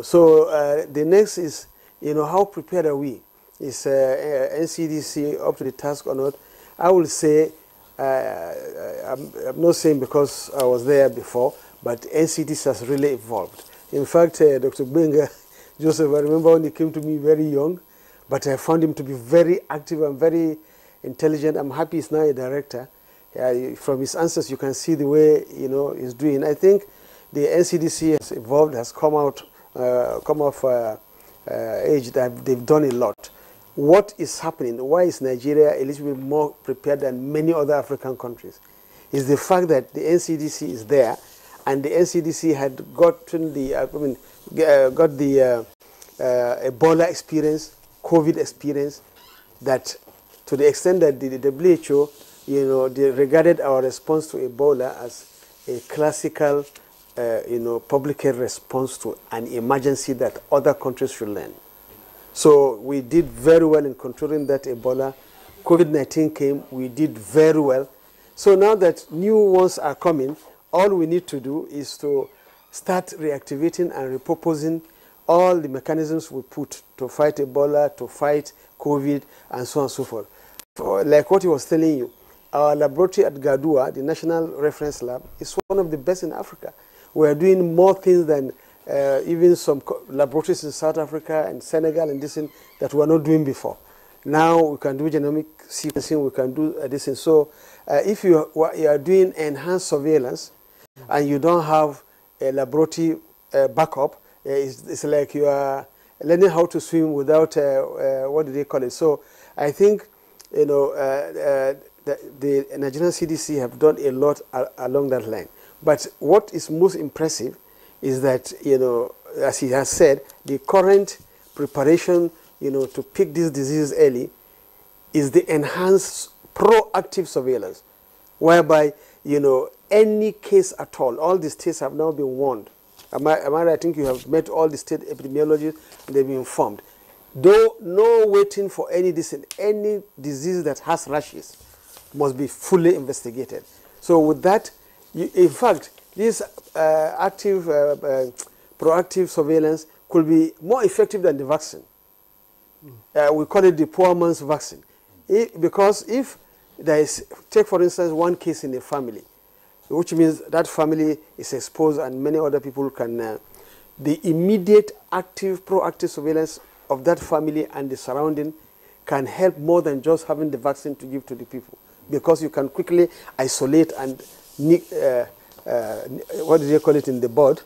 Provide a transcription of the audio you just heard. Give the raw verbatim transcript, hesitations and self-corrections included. So uh, the next is, you know, how prepared are we? Is uh, N C D C up to the task or not? I will say, uh, I'm, I'm not saying because I was there before, but N C D C has really evolved. In fact, uh, Doctor Bingu, Joseph, I remember when he came to me very young, but I found him to be very active and very intelligent. I'm happy he's now a director. Uh, from his answers, you can see the way, you know, he's doing. I think the N C D C has evolved, has come out, uh, come of uh, uh, age. That they've done a lot. What is happening? Why is Nigeria a little bit more prepared than many other African countries? Is the fact that the N C D C is there, and the N C D C had gotten the, I mean, uh, got the uh, uh, Ebola experience, COVID experience, that to the extent that the, the W H O, you know, they regarded our response to Ebola as a classical, uh, you know, public health response to an emergency that other countries should learn. So we did very well in controlling that Ebola. COVID nineteen came, we did very well. So now that new ones are coming, all we need to do is to start reactivating and repurposing all the mechanisms we put to fight Ebola, to fight COVID, and so on and so forth. For, like what he was telling you, our laboratory at Gaduwa, the National Reference Lab, is one of the best in Africa. We are doing more things than uh, even some co laboratories in South Africa and Senegal and this thing that we were not doing before. Now we can do genomic sequencing, we can do uh, this thing. So uh, if you are, you are doing enhanced surveillance and you don't have a laboratory uh, backup, uh, it's, it's like you are learning how to swim without, uh, uh, what do they call it? So I think, you know, uh, uh, The, the Nigerian C D C have done a lot uh, along that line. But what is most impressive is that, you know, as he has said, the current preparation, you know, to pick this disease early is the enhanced proactive surveillance, whereby, you know, any case at all, all the states have now been warned. Amara, I think you have met all the state epidemiologists and they've been informed. Though no waiting for any disease, any disease that has rashes must be fully investigated. So with that, you, in fact, this uh, active, uh, uh, proactive surveillance could be more effective than the vaccine. Mm. Uh, we call it the poor man's vaccine. It, because if there is, take for instance, one case in a family, which means that family is exposed and many other people can, uh, the immediate active, proactive surveillance of that family and the surrounding can help more than just having the vaccine to give to the people. Because you can quickly isolate and, uh, uh, what do they call it in the board,